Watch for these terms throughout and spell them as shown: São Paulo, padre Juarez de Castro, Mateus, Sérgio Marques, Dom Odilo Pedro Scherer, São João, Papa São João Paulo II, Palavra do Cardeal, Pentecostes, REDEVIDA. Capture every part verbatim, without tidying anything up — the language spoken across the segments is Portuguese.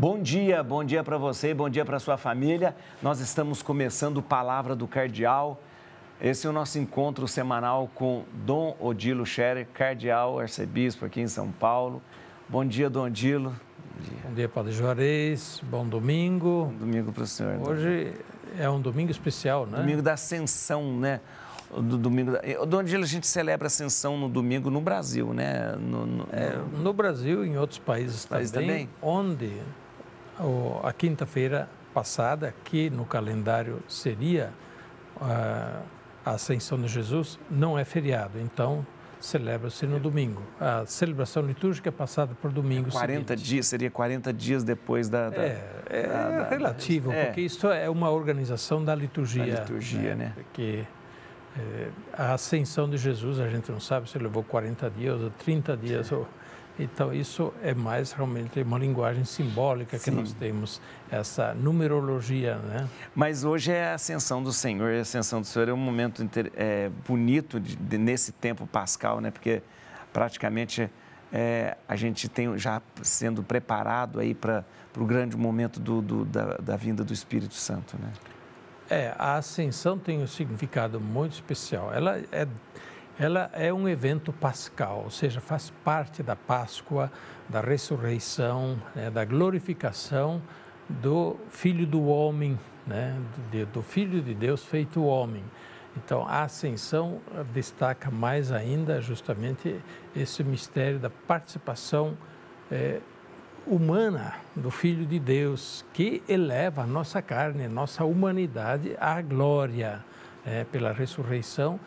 Bom dia, bom dia para você, bom dia para sua família. Nós estamos começando Palavra do Cardeal. Esse é o nosso encontro semanal com Dom Odilo Scherer, cardeal, arcebispo aqui em São Paulo. Bom dia, Dom Odilo. Bom dia, bom dia padre Juarez. Bom domingo. Bom domingo para o senhor. Hoje é um domingo especial, né? Domingo da Ascensão, né? Do domingo da... Dom Odilo, a gente celebra a Ascensão no domingo no Brasil, né? No, no... É, no Brasil e em outros países também, também, onde a quinta-feira passada, que no calendário seria a Ascensão de Jesus, não é feriado, então celebra-se no domingo. A celebração litúrgica é passada por domingo quarenta dias, seria quarenta dias depois da... da é, é da, da, relativo, é. Porque isso é uma organização da liturgia. Da liturgia, né? né? Porque... a ascensão de Jesus, a gente não sabe se levou quarenta dias ou trinta dias. Sim. Então, isso é mais realmente uma linguagem simbólica que Sim. nós temos, essa numerologia, né? Mas hoje é a ascensão do Senhor, e a ascensão do Senhor é um momento é, bonito de, de, nesse tempo pascal, né? Porque praticamente é, a gente tem já sendo preparado aí para o grande momento do, do, da, da vinda do Espírito Santo, né? É, a Ascensão tem um significado muito especial. Ela é, ela é um evento pascal, ou seja, faz parte da Páscoa, da ressurreição, né, da glorificação do Filho do Homem, né, do, do Filho de Deus feito homem. Então, a Ascensão destaca mais ainda justamente esse mistério da participação é, humana do Filho de Deus, que eleva a nossa carne, a nossa humanidade à glória é, pela ressurreição.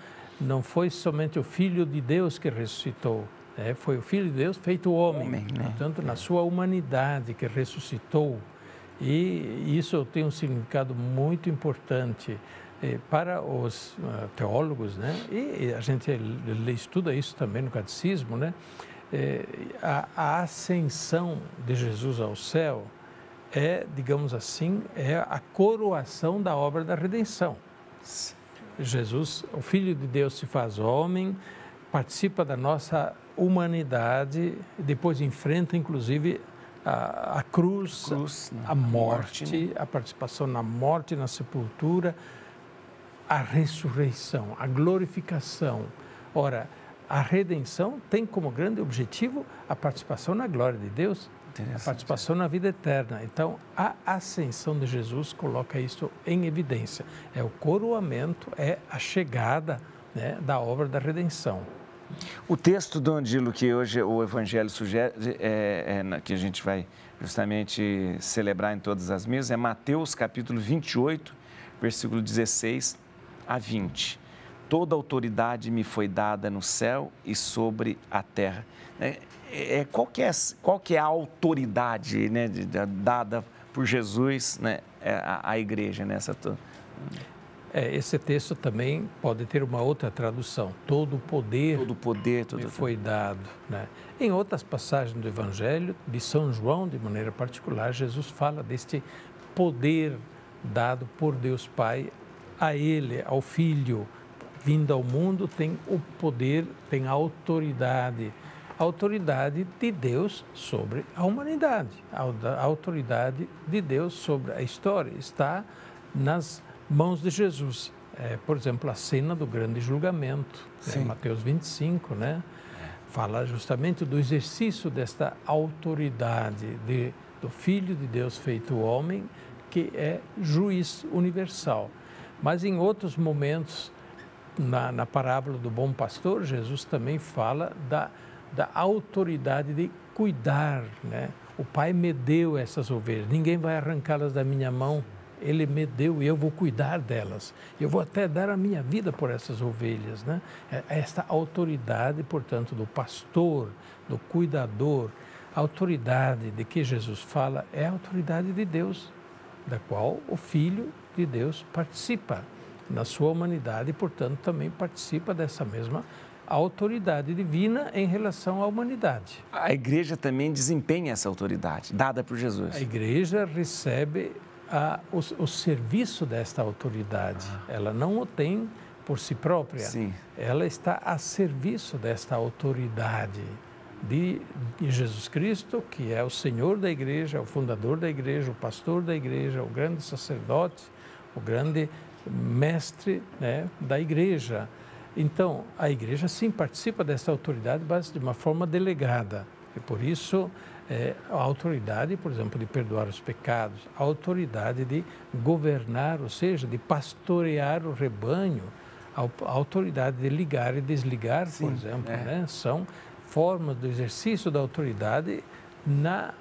Não foi somente o Filho de Deus que ressuscitou, é, foi o Filho de Deus feito homem, homem né? Portanto, na sua humanidade que ressuscitou. E isso tem um significado muito importante é, para os uh, teólogos, né? E a gente estuda isso também no catecismo, né? É, a, a ascensão de Jesus ao céu é, digamos assim, é a coroação da obra da redenção. Jesus, o Filho de Deus, se faz homem, participa da nossa humanidade, depois enfrenta, inclusive, a, a cruz, cruz né? a morte, a, morte, né? a participação na morte, na sepultura, a ressurreição, a glorificação. Ora, a redenção tem como grande objetivo a participação na glória de Deus, a participação na vida eterna. Então, a ascensão de Jesus coloca isso em evidência. É o coroamento, é a chegada, né, da obra da redenção. O texto, Dom Odilo, que hoje o Evangelho sugere, é, é, que a gente vai justamente celebrar em todas as mesas, é Mateus capítulo vinte e oito, versículo dezesseis a vinte. Toda autoridade me foi dada no céu e sobre a terra. É, é, qual, que é, qual que é a autoridade, né, de, de, dada por Jesus, né, à, à igreja? Né, essa to... é, esse texto também pode ter uma outra tradução. Todo o poder, todo poder todo me foi dado. Né? Em outras passagens do Evangelho, de São João, de maneira particular, Jesus fala deste poder dado por Deus Pai a ele, ao Filho. Vindo ao mundo, tem o poder, tem a autoridade, a autoridade de Deus sobre a humanidade, a autoridade de Deus sobre a história está nas mãos de Jesus. É, por exemplo, a cena do grande julgamento, né? Mateus vinte e cinco, né? Fala justamente do exercício desta autoridade de, do Filho de Deus feito homem, que é juiz universal. Mas em outros momentos, Na, na parábola do bom pastor, Jesus também fala da, da autoridade de cuidar, né? O Pai me deu essas ovelhas, ninguém vai arrancá-las da minha mão, Ele me deu e eu vou cuidar delas. Eu vou até dar a minha vida por essas ovelhas, né? Esta autoridade, portanto, do pastor, do cuidador, a autoridade de que Jesus fala é a autoridade de Deus, da qual o Filho de Deus participa. Na sua humanidade, portanto, também participa dessa mesma autoridade divina em relação à humanidade. A igreja também desempenha essa autoridade, dada por Jesus. A igreja recebe a, o, o serviço desta autoridade. Ah. Ela não o tem por si própria. Sim. Ela está a serviço desta autoridade. de, de Jesus Cristo, que é o Senhor da Igreja, o fundador da Igreja, o pastor da Igreja, o grande sacerdote, o grande mestre, né, da Igreja. Então, a Igreja sim participa dessa autoridade, mas de uma forma delegada. E por isso, é, a autoridade, por exemplo, de perdoar os pecados, a autoridade de governar, ou seja, de pastorear o rebanho, a autoridade de ligar e desligar, sim, por exemplo, é. né? São formas do exercício da autoridade na,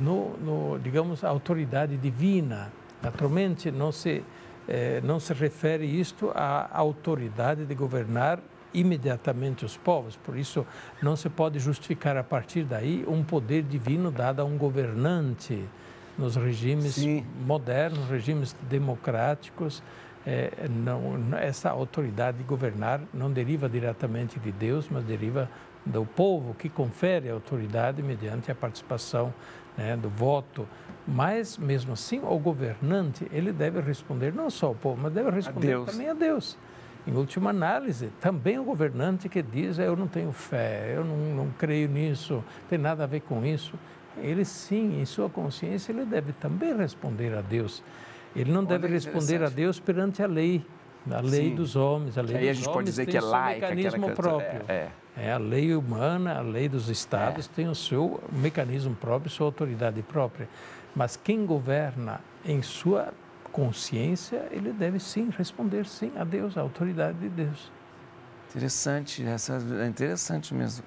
no, no, digamos, a autoridade divina. Naturalmente, não se, eh, não se refere isto à autoridade de governar imediatamente os povos. Por isso, não se pode justificar a partir daí um poder divino dado a um governante nos regimes sim. modernos, regimes democráticos. É, não, essa autoridade de governar não deriva diretamente de Deus, mas deriva do povo, que confere a autoridade mediante a participação, né, do voto. Mas, mesmo assim, o governante, ele deve responder não só ao povo, mas deve responder também a Deus. Em última análise, também o governante que diz, eu não tenho fé, eu não, não creio nisso, não tem nada a ver com isso. Ele sim, em sua consciência, ele deve também responder a Deus. Ele não deve responder a Deus perante a lei, a lei dos homens. A lei dos homens aí a gente pode dizer que é laica, aquela coisa. Tem o seu mecanismo próprio. É, é. É, a lei humana, a lei dos estados tem o seu mecanismo próprio, sua autoridade própria. Mas quem governa em sua consciência, ele deve sim responder sim a Deus, a autoridade de Deus. Interessante, essa é interessante mesmo.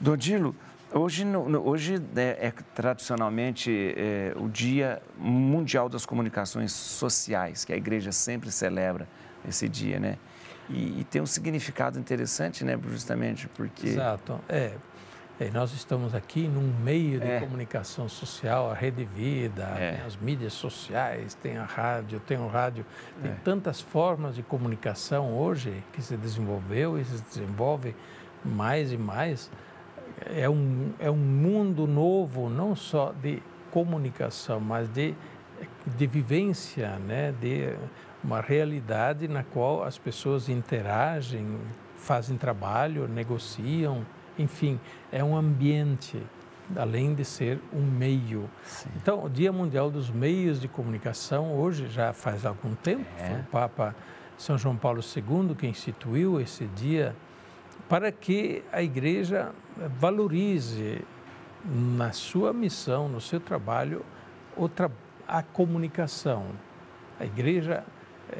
Dom Odilo, Hoje, hoje é, é tradicionalmente é, o Dia Mundial das Comunicações Sociais, que a Igreja sempre celebra esse dia, né? E, e tem um significado interessante, né? Justamente porque... Exato, é. é nós estamos aqui num meio de é. comunicação social, a REDEVIDA, é. tem as mídias sociais, tem a rádio, tem o rádio, tem é. tantas formas de comunicação hoje que se desenvolveu e se desenvolve mais e mais. É um, é um mundo novo, não só de comunicação, mas de, de vivência, né? De uma realidade na qual as pessoas interagem, fazem trabalho, negociam, enfim, é um ambiente, além de ser um meio. Sim. Então, o Dia Mundial dos Meios de Comunicação, hoje já faz algum tempo, é. foi o Papa São João Paulo segundo que instituiu esse dia, para que a Igreja valorize na sua missão, no seu trabalho, outra, a comunicação. A Igreja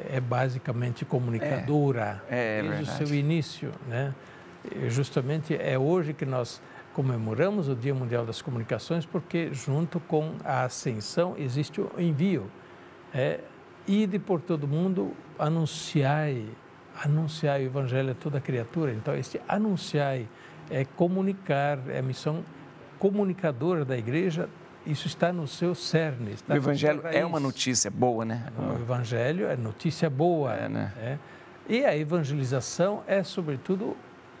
é basicamente comunicadora é, é desde verdade. o seu início, né? E justamente é hoje que nós comemoramos o Dia Mundial das Comunicações, porque junto com a ascensão existe o envio. É, ide por todo mundo, anunciai. Anunciar o Evangelho a toda criatura. Então, este anunciar é comunicar, é a missão comunicadora da Igreja, isso está no seu cerne. O Evangelho é uma notícia boa, né? O Evangelho é notícia boa. É, né? É. E a evangelização é, sobretudo,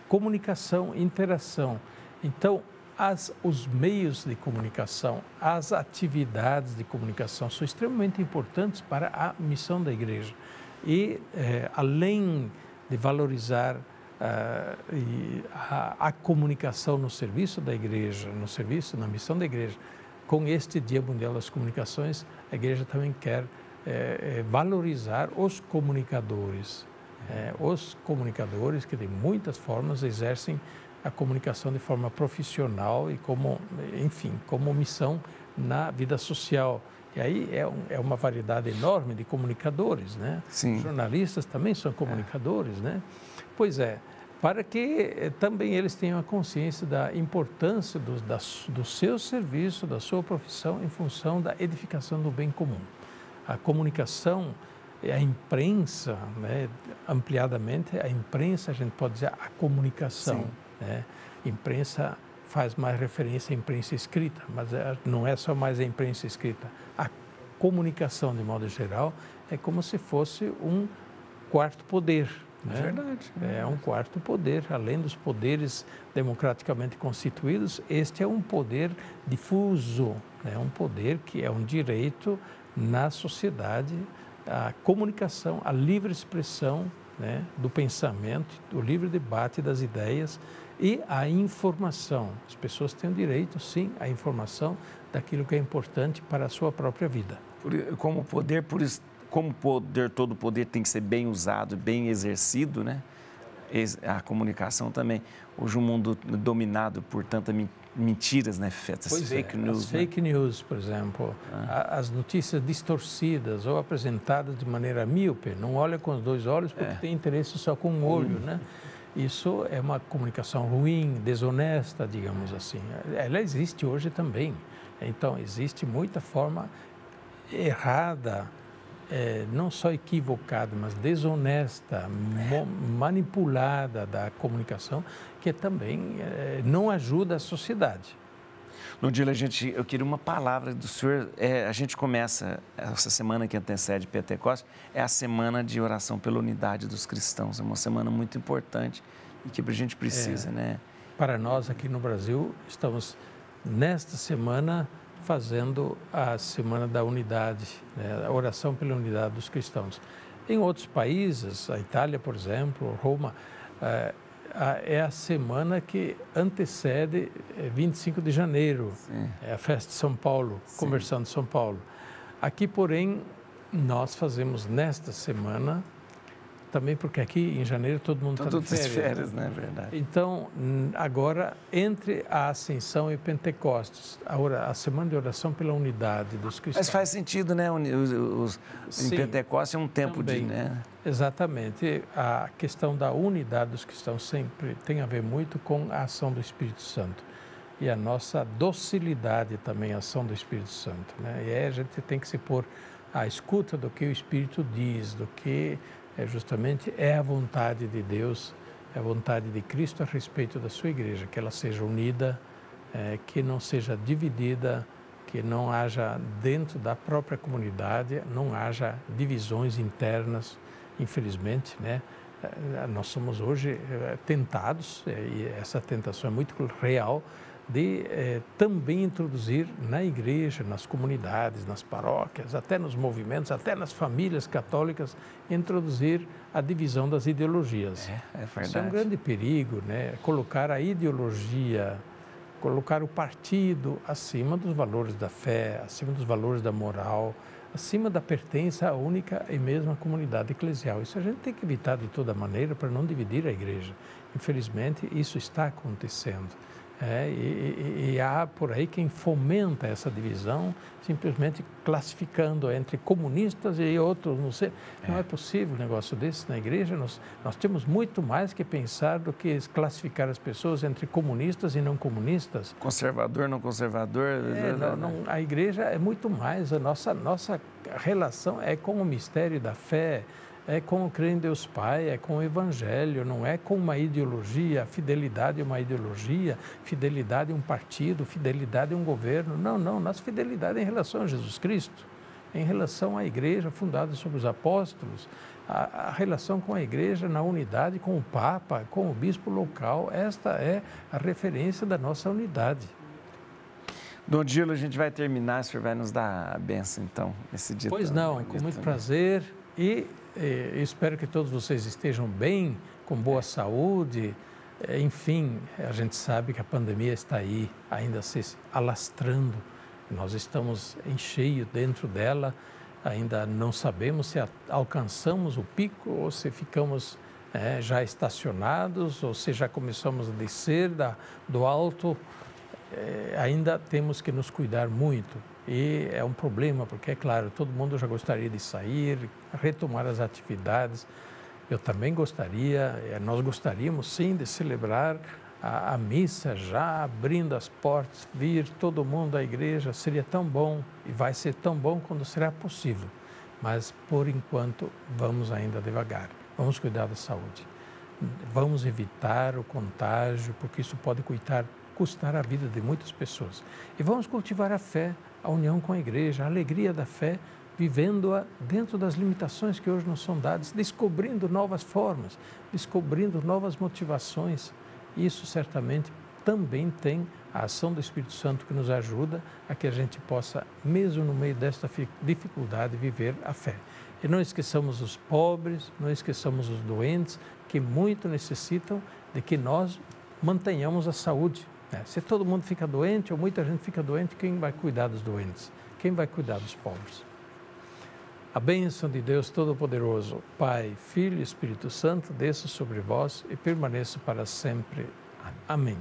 comunicação, interação. Então, as, os meios de comunicação, as atividades de comunicação são extremamente importantes para a missão da Igreja. E, eh, além de valorizar ah, e a, a comunicação no serviço da Igreja, no serviço, na missão da Igreja, com este Dia Mundial das Comunicações, a Igreja também quer eh, valorizar os comunicadores. Eh, os comunicadores que, de muitas formas, exercem a comunicação de forma profissional e, como, enfim, como missão na vida social. E aí é, um, é uma variedade enorme de comunicadores, né? Sim. Os jornalistas também são comunicadores, é. né? Pois é, para que também eles tenham a consciência da importância do, da, do seu serviço, da sua profissão, em função da edificação do bem comum. A comunicação, a imprensa, né? Ampliadamente, a imprensa, a gente pode dizer a comunicação, né? Imprensa... faz mais referência à imprensa escrita, mas não é só mais a imprensa escrita. A comunicação, de modo geral, é como se fosse um quarto poder. Né? Verdade. É um quarto poder. Além dos poderes democraticamente constituídos, este é um poder difuso, né? Um poder que é um direito na sociedade, a comunicação, a livre expressão, né? Do pensamento, do livre debate das ideias, E a informação. As pessoas têm o direito, sim, à informação daquilo que é importante para a sua própria vida. Como poder, por, como poder, todo poder tem que ser bem usado, bem exercido, né? A comunicação também. Hoje, um mundo dominado por tantas mentiras, né? Pois fake é, news, as fake né? news, por exemplo, ah. as notícias distorcidas ou apresentadas de maneira míope, não olha com os dois olhos porque é. tem interesse só com um olho, hum. né? Isso é uma comunicação ruim, desonesta, digamos assim. Ela existe hoje também. Então, existe muita forma errada, é, não só equivocada, mas desonesta, é. manipulada da comunicação, que também é, não ajuda a sociedade. Odilo, a gente, eu queria uma palavra do senhor. É, a gente começa, essa semana que antecede Pentecostes, é a semana de oração pela unidade dos cristãos. É uma semana muito importante e que a gente precisa, é, né? Para nós aqui no Brasil, estamos nesta semana fazendo a semana da unidade, né? A oração pela unidade dos cristãos. Em outros países, a Itália, por exemplo, Roma, é, é a semana que antecede vinte e cinco de janeiro, Sim. é a festa de São Paulo, Sim. Conversão de São Paulo. Aqui, porém, nós fazemos nesta semana, também porque aqui em janeiro todo mundo está de férias. férias né? Verdade. Então, agora, entre a Ascensão e Pentecostes, a, hora, a semana de oração pela unidade dos cristãos. Mas faz sentido, né? Os, os, Sim, em Pentecostes é um tempo também, de... Né? Exatamente. A questão da unidade dos cristãos sempre tem a ver muito com a ação do Espírito Santo. E a nossa docilidade também, a ação do Espírito Santo. Né? E aí a gente tem que se pôr à escuta do que o Espírito diz, do que... É justamente é a vontade de Deus, é a vontade de Cristo a respeito da sua igreja, que ela seja unida, é, que não seja dividida, que não haja dentro da própria comunidade, não haja divisões internas, infelizmente, né? Nós somos hoje tentados, e essa tentação é muito real, de eh, também introduzir na igreja, nas comunidades, nas paróquias, até nos movimentos, até nas famílias católicas, introduzir a divisão das ideologias. É, é verdade. Isso é um grande perigo, né? Colocar a ideologia, colocar o partido acima dos valores da fé, acima dos valores da moral, acima da pertença à única e mesma comunidade eclesial. Isso a gente tem que evitar de toda maneira para não dividir a igreja. Infelizmente, isso está acontecendo. É, e, e, e há por aí quem fomenta essa divisão, simplesmente classificando entre comunistas e outros, não sei. É. Não é possível um negócio desse na igreja. Nós, nós temos muito mais que pensar do que classificar as pessoas entre comunistas e não comunistas. Conservador, não conservador. É, não, não, a igreja é muito mais. A nossa, nossa relação é com o mistério da fé. É com o crer em Deus Pai, é com o Evangelho, não é com uma ideologia. Fidelidade é uma ideologia, fidelidade é um partido, fidelidade é um governo. Não, não, nossa fidelidade é em relação a Jesus Cristo, em relação à igreja fundada sobre os apóstolos, a, a relação com a igreja na unidade, com o Papa, com o bispo local. Esta é a referência da nossa unidade. Dom Odilo, a gente vai terminar, o senhor vai nos dar a benção, então, nesse dia. Pois não, com muito prazer e... Eu espero que todos vocês estejam bem, com boa saúde. Enfim, a gente sabe que a pandemia está aí, ainda se alastrando. Nós estamos em cheio dentro dela. Ainda não sabemos se alcançamos o pico ou se ficamos é, já estacionados ou se já começamos a descer da, do alto. É, ainda temos que nos cuidar muito. E é um problema, porque, é claro, todo mundo já gostaria de sair, retomar as atividades. Eu também gostaria, nós gostaríamos sim de celebrar a, a missa já, abrindo as portas, vir todo mundo à igreja. Seria tão bom e vai ser tão bom quando será possível. Mas, por enquanto, vamos ainda devagar. Vamos cuidar da saúde. Vamos evitar o contágio, porque isso pode custar, custar a vida de muitas pessoas. E vamos cultivar a fé, a união com a igreja, a alegria da fé, vivendo-a dentro das limitações que hoje nos são dadas, descobrindo novas formas, descobrindo novas motivações. Isso certamente também tem a ação do Espírito Santo que nos ajuda a que a gente possa, mesmo no meio desta dificuldade, viver a fé. E não esqueçamos os pobres, não esqueçamos os doentes, que muito necessitam de que nós mantenhamos a saúde. Né? Se todo mundo fica doente, ou muita gente fica doente, quem vai cuidar dos doentes? Quem vai cuidar dos pobres? A bênção de Deus Todo-Poderoso, Pai, Filho e Espírito Santo, desça sobre vós e permaneça para sempre. Amém.